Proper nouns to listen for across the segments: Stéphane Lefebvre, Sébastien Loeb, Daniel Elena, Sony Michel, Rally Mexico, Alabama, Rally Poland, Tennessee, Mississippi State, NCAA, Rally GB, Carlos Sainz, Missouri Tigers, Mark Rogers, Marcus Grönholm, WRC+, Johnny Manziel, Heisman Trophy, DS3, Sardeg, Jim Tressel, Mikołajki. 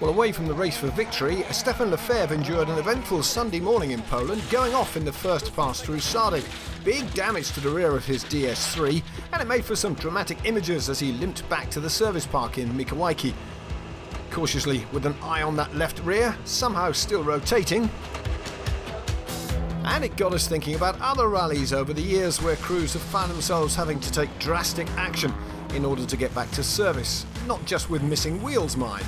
Well, away from the race for victory, Stéphane Lefebvre endured an eventful Sunday morning in Poland, going off in the first pass through Sardeg. Big damage to the rear of his DS3, and it made for some dramatic images as he limped back to the service park in Mikołajki. Cautiously, with an eye on that left rear, somehow still rotating. And it got us thinking about other rallies over the years where crews have found themselves having to take drastic action in order to get back to service, not just with missing wheels, mind.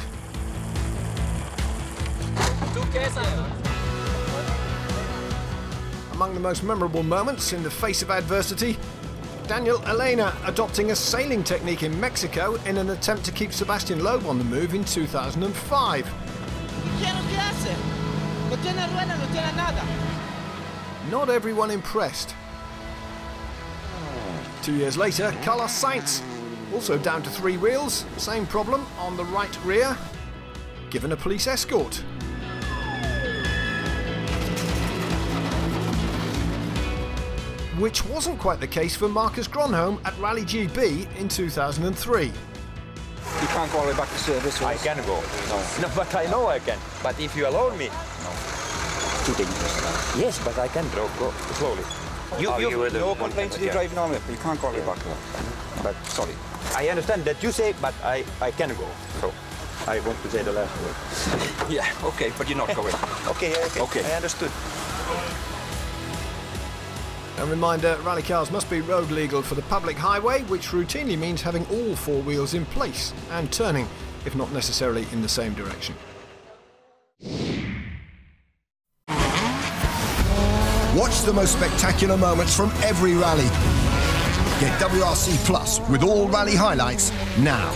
Among the most memorable moments in the face of adversity, Daniel Elena adopting a sailing technique in Mexico in an attempt to keep Sébastien Loeb on the move in 2005. Not everyone impressed. 2 years later, Carlos Sainz, also down to three wheels, same problem on the right rear, given a police escort. Which wasn't quite the case for Marcus Grönholm at Rally GB in 2003. You can't go all the way back to service. I can go. No, but I know I can. But if you allow me, no. It's too dangerous. Yes, but I can go slowly. You no complaints to the driving on it, but you can't go all the way back there. But sorry. I understand that you say, but I can go. So I want to say the last word. Yeah, okay, but you're not going. Okay. I understood. A reminder, rally cars must be road legal for the public highway, which routinely means having all four wheels in place and turning, if not necessarily in the same direction. Watch the most spectacular moments from every rally. Get WRC+ with all rally highlights now.